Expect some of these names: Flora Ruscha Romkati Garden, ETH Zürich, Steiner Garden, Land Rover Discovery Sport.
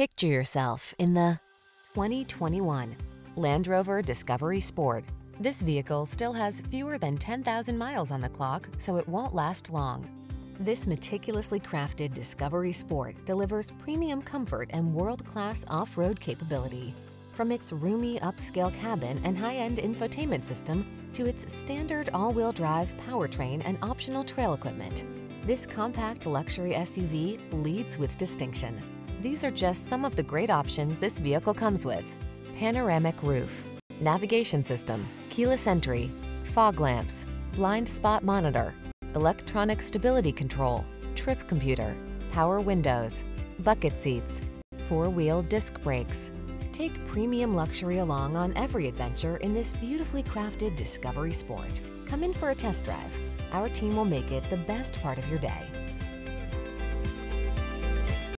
Picture yourself in the 2021 Land Rover Discovery Sport. This vehicle still has fewer than 10,000 miles on the clock, so it won't last long. This meticulously crafted Discovery Sport delivers premium comfort and world-class off-road capability. From its roomy upscale cabin and high-end infotainment system to its standard all-wheel drive powertrain and optional trail equipment, this compact luxury SUV leads with distinction. These are just some of the great options this vehicle comes with: panoramic roof, navigation system, keyless entry, fog lamps, blind spot monitor, electronic stability control, trip computer, power windows, bucket seats, four-wheel disc brakes. Take premium luxury along on every adventure in this beautifully crafted Discovery Sport. Come in for a test drive. Our team will make it the best part of your day.